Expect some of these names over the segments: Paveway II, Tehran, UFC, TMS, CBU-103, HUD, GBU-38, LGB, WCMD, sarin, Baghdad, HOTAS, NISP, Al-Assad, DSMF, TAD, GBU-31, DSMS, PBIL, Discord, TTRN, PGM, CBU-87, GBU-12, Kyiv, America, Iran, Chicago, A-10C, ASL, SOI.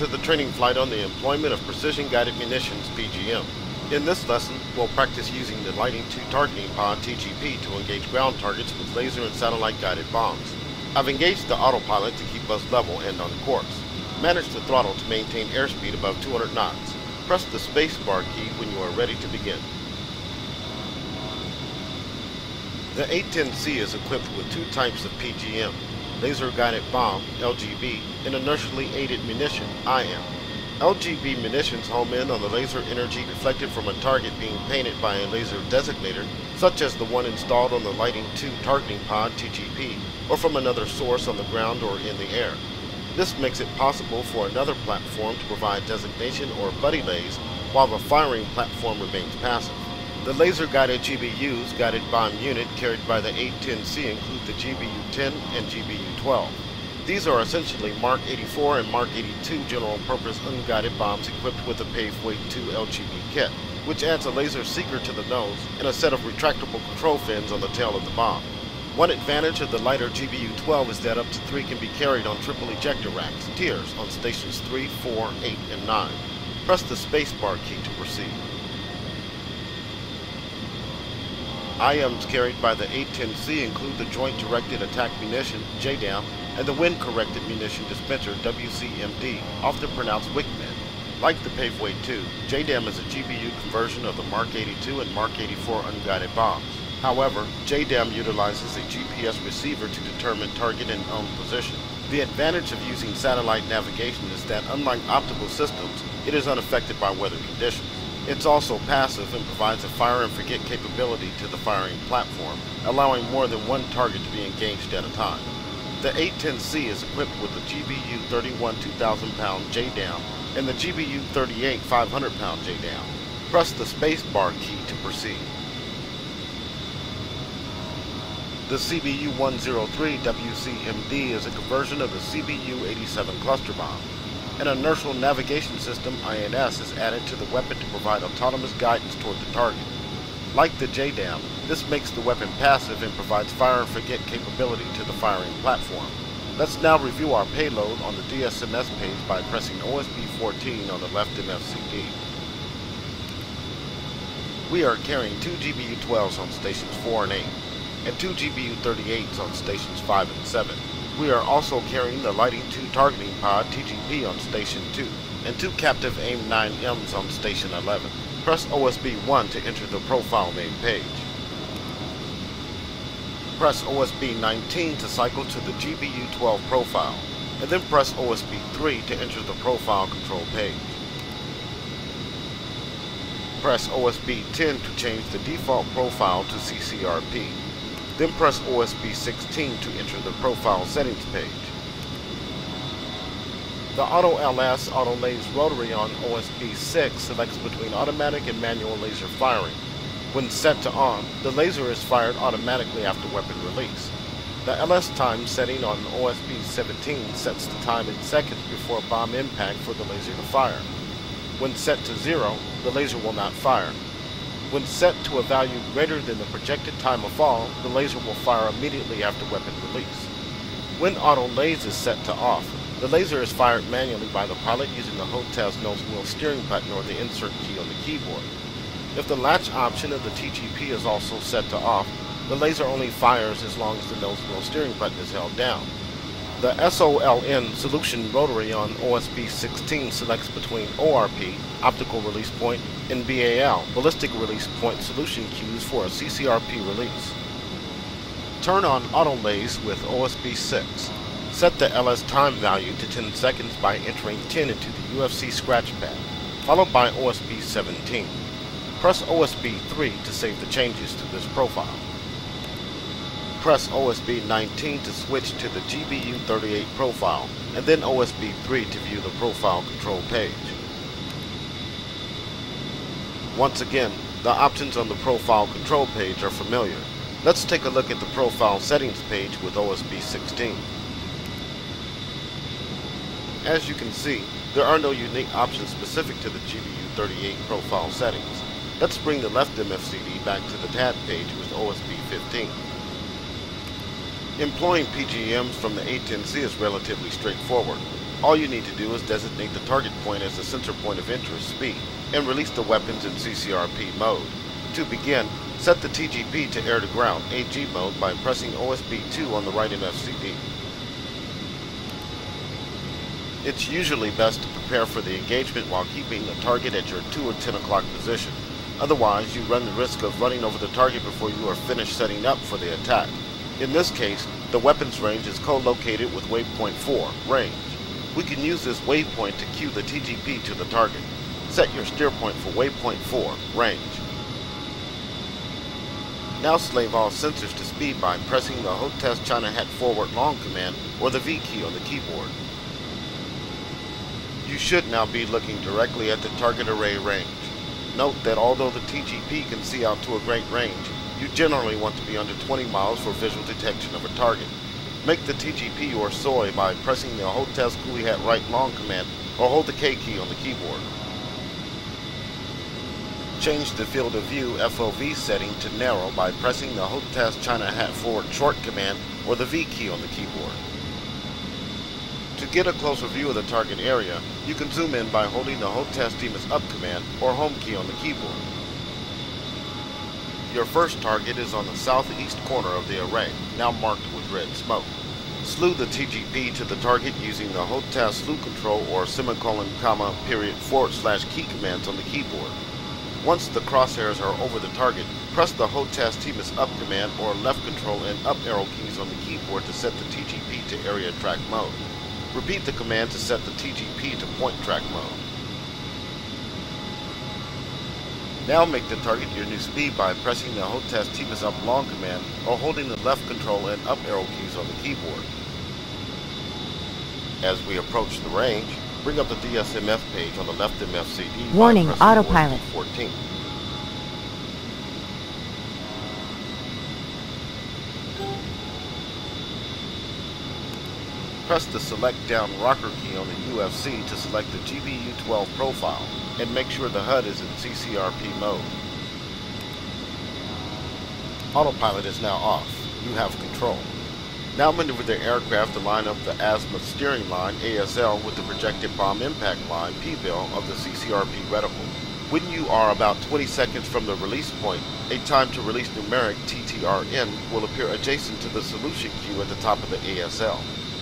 to the training flight on the employment of precision guided munitions (PGM). In this lesson, we'll practice using the Litening II targeting pod (TGP) to engage ground targets with laser and satellite guided bombs. I've engaged the autopilot to keep us level and on course. Manage the throttle to maintain airspeed above 200 knots. Press the spacebar key when you are ready to begin. The A-10C is equipped with two types of PGM, laser-guided bomb, LGB, and inertially aided munition, IM. LGB munitions home in on the laser energy reflected from a target being painted by a laser designator, such as the one installed on the Litening II targeting pod, TGP, or from another source on the ground or in the air. This makes it possible for another platform to provide designation or buddy lays while the firing platform remains passive. The laser-guided GBUs, guided bomb unit, carried by the A-10C include the GBU-10 and GBU-12. These are essentially Mark 84 and Mark 82 general-purpose unguided bombs equipped with a Paveway II LGB kit, which adds a laser seeker to the nose and a set of retractable control fins on the tail of the bomb. One advantage of the lighter GBU-12 is that up to 3 can be carried on triple ejector racks, tiers, on stations 3, 4, 8, and 9. Press the spacebar key to proceed. IMs carried by the A-10C include the Joint Directed Attack Munition, JDAM, and the Wind Corrected Munition Dispenser, WCMD, often pronounced WCMD. Like the Paveway II, JDAM is a GBU conversion of the Mark 82 and Mark 84 unguided bombs. However, JDAM utilizes a GPS receiver to determine target and own position. The advantage of using satellite navigation is that, unlike optical systems, it is unaffected by weather conditions. It's also passive and provides a fire and forget capability to the firing platform, allowing more than one target to be engaged at a time. The A-10C is equipped with the GBU-31 2,000-pound JDAM and the GBU-38 500-pound JDAM. Press the spacebar key to proceed. The CBU-103 WCMD is a conversion of the CBU-87 cluster bomb. An inertial navigation system, INS, is added to the weapon to provide autonomous guidance toward the target. Like the JDAM, this makes the weapon passive and provides fire and forget capability to the firing platform. Let's now review our payload on the DSMS page by pressing OSB 14 on the left MFCD. We are carrying two GBU-12s on stations 4 and 8, and two GBU-38s on stations 5 and 7. We are also carrying the Litening II targeting pod TGP on Station 2 and two captive AIM 9Ms on Station 11. Press OSB 1 to enter the profile name page. Press OSB 19 to cycle to the GBU-12 profile, and then press OSB 3 to enter the profile control page. Press OSB 10 to change the default profile to CCRP. Then press OSB 16 to enter the profile settings page. The Auto LS Auto Lays Rotary on OSB 6 selects between automatic and manual laser firing. When set to on, the laser is fired automatically after weapon release. The LS time setting on OSB 17 sets the time in seconds before bomb impact for the laser to fire. When set to 0, the laser will not fire. When set to a value greater than the projected time of fall, the laser will fire immediately after weapon release. When auto lays is set to off, the laser is fired manually by the pilot using the HOTAS nose wheel steering button or the insert key on the keyboard. If the latch option of the TGP is also set to off, the laser only fires as long as the nose wheel steering button is held down. The SOLN Solution Rotary on OSB 16 selects between ORP, Optical Release Point, and BAL, Ballistic Release Point Solution Cues for a CCRP release. Turn on Auto Lays with OSB 6. Set the LS time value to 10 seconds by entering 10 into the UFC scratch pad, followed by OSB 17. Press OSB 3 to save the changes to this profile. Press OSB 19 to switch to the GBU-38 profile, and then OSB 3 to view the profile control page. Once again, the options on the profile control page are familiar. Let's take a look at the profile settings page with OSB 16. As you can see, there are no unique options specific to the GBU-38 profile settings. Let's bring the left MFCD back to the TAD page with OSB 15. Employing PGMs from the A-10C is relatively straightforward. All you need to do is designate the target point as the sensor point of interest, B, and release the weapons in CCRP mode. To begin, set the TGP to air-to-ground, AG mode, by pressing OSB2 on the right MFCD. It's usually best to prepare for the engagement while keeping the target at your 2 or 10 o'clock position. Otherwise, you run the risk of running over the target before you are finished setting up for the attack. In this case, the weapons range is co-located with waypoint 4, range. We can use this waypoint to cue the TGP to the target. Set your steer point for waypoint 4, range. Now slave all sensors to speed by pressing the HOTAS China Hat Forward Long command or the V key on the keyboard. You should now be looking directly at the target array range. Note that although the TGP can see out to a great range, you generally want to be under 20 miles for visual detection of a target. Make the TGP or SOI by pressing the HOTAS Coolie Hat Right Long command or hold the K key on the keyboard. Change the field of view FOV setting to narrow by pressing the HOTAS China Hat Forward Short command or the V key on the keyboard. To get a closer view of the target area, you can zoom in by holding the HOTAS TMS Up command or Home key on the keyboard. Your first target is on the southeast corner of the array, now marked with red smoke. Slew the TGP to the target using the HOTAS slew control or ::// key commands on the keyboard. Once the crosshairs are over the target, press the HOTAS TMS Up command or left control and up arrow keys on the keyboard to set the TGP to area track mode. Repeat the command to set the TGP to point track mode. Now make the target your new speed by pressing the HOTAS TMS Up Long command or holding the left control and up arrow keys on the keyboard. As we approach the range, bring up the DSMF page on the left MFCD. Warning, autopilot. 14. Press the select down rocker key on the UFC to select the GBU-12 profile and make sure the HUD is in CCRP mode. Autopilot is now off. You have control. Now maneuver the aircraft to line up the azimuth steering line, ASL, with the projected bomb impact line, PBIL, of the CCRP reticle. When you are about 20 seconds from the release point, a time to release numeric, TTRN, will appear adjacent to the solution queue at the top of the ASL.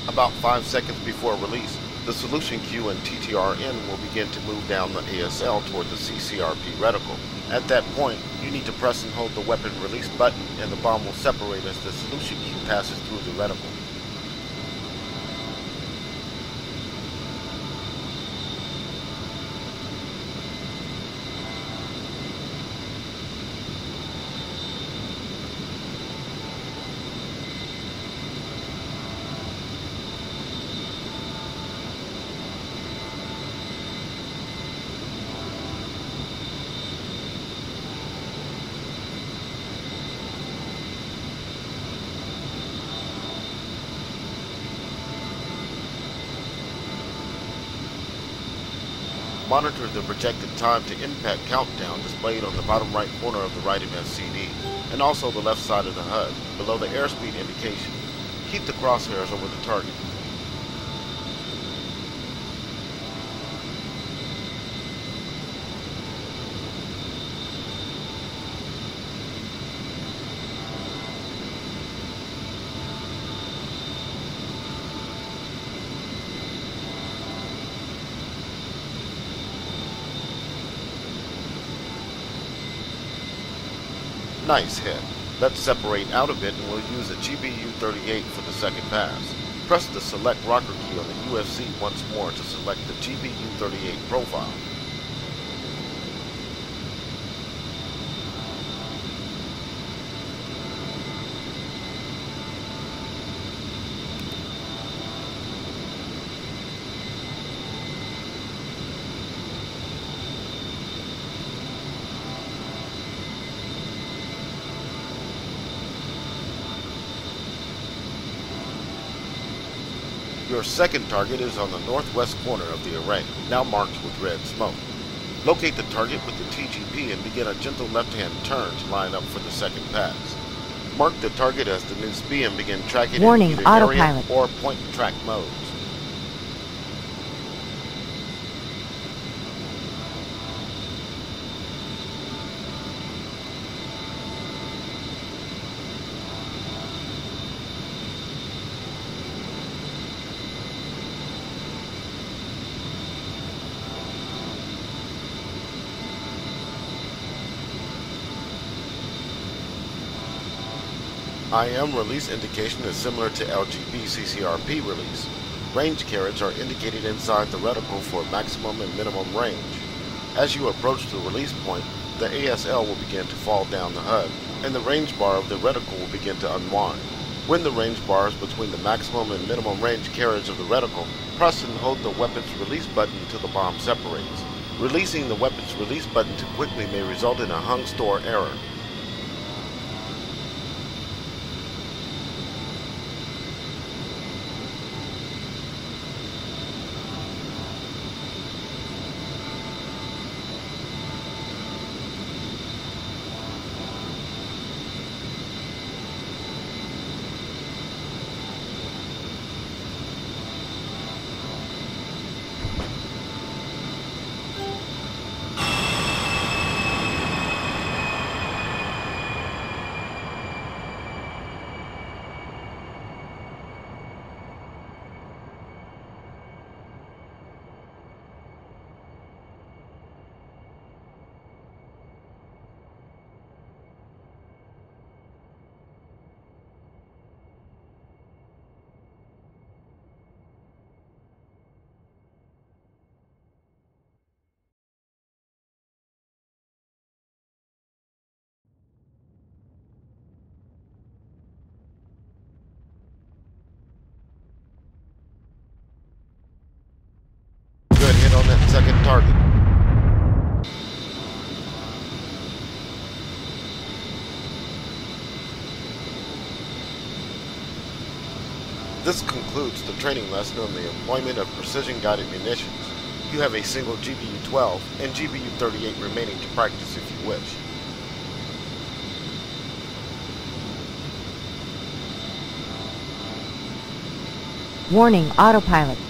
About 5 seconds before release, the solution queue and TTRN will begin to move down the ASL toward the CCRP reticle. At that point, you need to press and hold the weapon release button and the bomb will separate as the solution queue passes through the reticle. Monitor the projected time to impact countdown displayed on the bottom right corner of the right MFCD, and also the left side of the HUD, below the airspeed indication. Keep the crosshairs over the target. Nice hit. Let's separate out of it and we'll use a GBU-38 for the second pass. Press the select rocker key on the UFC once more to select the GBU-38 profile. Your second target is on the northwest corner of the array, now marked with red smoke. Locate the target with the TGP and begin a gentle left-hand turn to line up for the second pass. Mark the target as the NISP and begin tracking in either area or point track modes. IM release indication is similar to LGB CCRP release. Range carriage are indicated inside the reticle for maximum and minimum range. As you approach the release point, the ASL will begin to fall down the HUD, and the range bar of the reticle will begin to unwind. When the range bar is between the maximum and minimum range carriage of the reticle, press and hold the weapons release button until the bomb separates. Releasing the weapons release button too quickly may result in a hung store error. On that second target. This concludes the training lesson on the employment of precision-guided munitions. You have a single GBU-12 and GBU-38 remaining to practice if you wish. Warning, autopilot.